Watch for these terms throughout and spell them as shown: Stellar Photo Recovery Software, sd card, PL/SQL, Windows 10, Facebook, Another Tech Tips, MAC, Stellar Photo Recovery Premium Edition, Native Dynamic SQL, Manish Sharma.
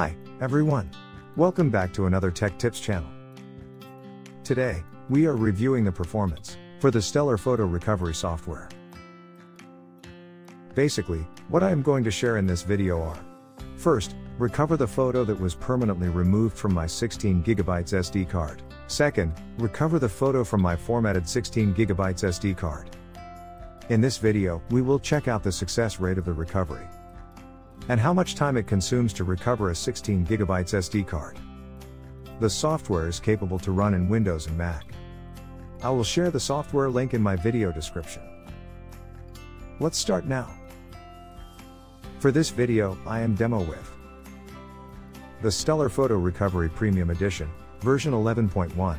Hi, everyone. Welcome back to another Tech Tips channel. Today, we are reviewing the performance for the Stellar Photo Recovery software. Basically, what I am going to share in this video are: first, recover the photo that was permanently removed from my 16GB SD card. Second, recover the photo from my formatted 16GB SD card. In this video, we will check out the success rate of the recovery and how much time it consumes to recover a 16GB SD card. The software is capable to run in Windows and Mac. I will share the software link in my video description. Let's start now. For this video, I am demo with the Stellar Photo Recovery Premium Edition, version 11.1.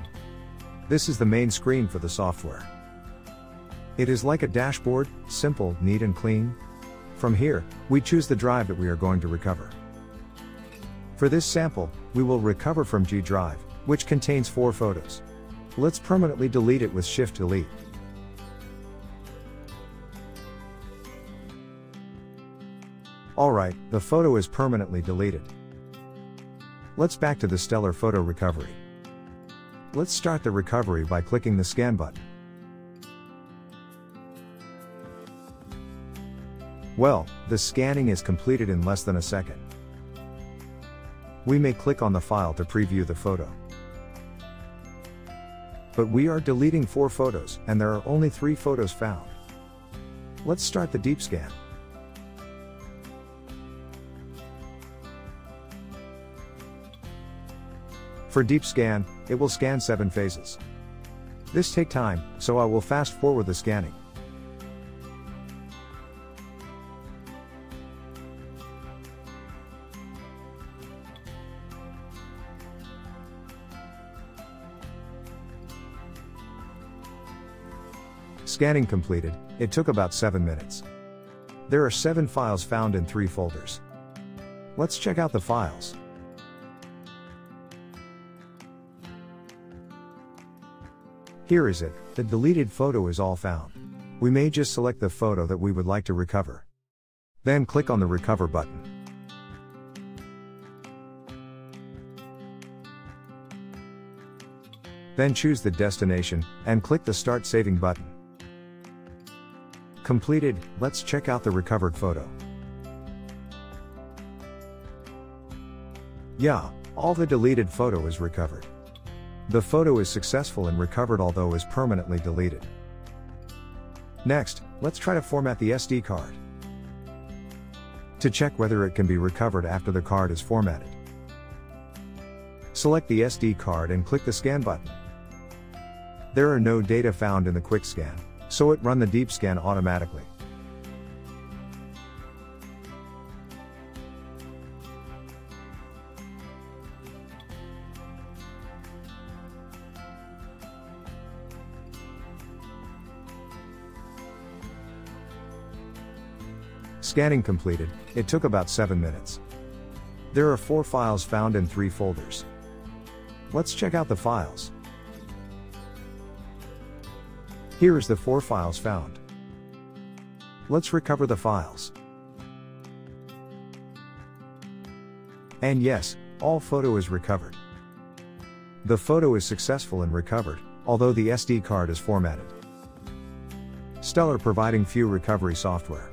This is the main screen for the software. It is like a dashboard, simple, neat and clean. From here, we choose the drive that we are going to recover. For this sample, we will recover from G drive, which contains 4 photos. Let's permanently delete it with Shift Delete. Alright, the photo is permanently deleted. Let's back to the Stellar Photo Recovery. Let's start the recovery by clicking the Scan button. Well, the scanning is completed in less than a second. We may click on the file to preview the photo. But we are deleting 4 photos, and there are only 3 photos found. Let's start the deep scan. For deep scan, it will scan 7 phases. This takes time, so I will fast forward the scanning. Scanning completed, it took about 7 minutes. There are 7 files found in 3 folders. Let's check out the files. Here is it, the deleted photo is all found. We may just select the photo that we would like to recover. Then click on the Recover button. Then choose the destination, and click the Start Saving button. Completed, let's check out the recovered photo. Yeah, all the deleted photo is recovered. The photo is successful and recovered, although is permanently deleted. Next, let's try to format the SD card to check whether it can be recovered after the card is formatted. Select the SD card and click the Scan button. There are no data found in the quick scan, so it runs the deep scan automatically. Scanning completed, it took about 7 minutes. There are 4 files found in 3 folders. Let's check out the files. Here is the 4 files found. Let's recover the files. And yes, all photo is recovered. The photo is successful and recovered, although the SD card is formatted. Stellar providing few recovery software,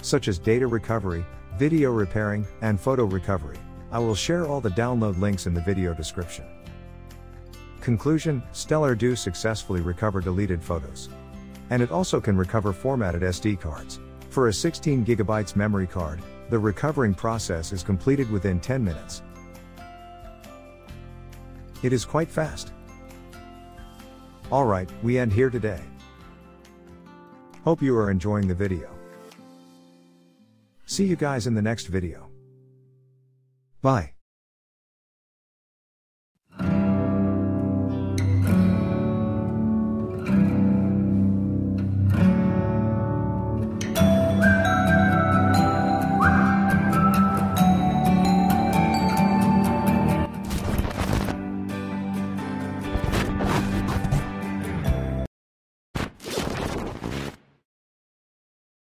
such as data recovery, video repairing, and photo recovery. I will share all the download links in the video description. Conclusion: Stellar do successfully recover deleted photos. And it also can recover formatted SD cards. For a 16GB memory card, the recovering process is completed within 10 minutes. It is quite fast. Alright, we end here today. Hope you are enjoying the video. See you guys in the next video. Bye.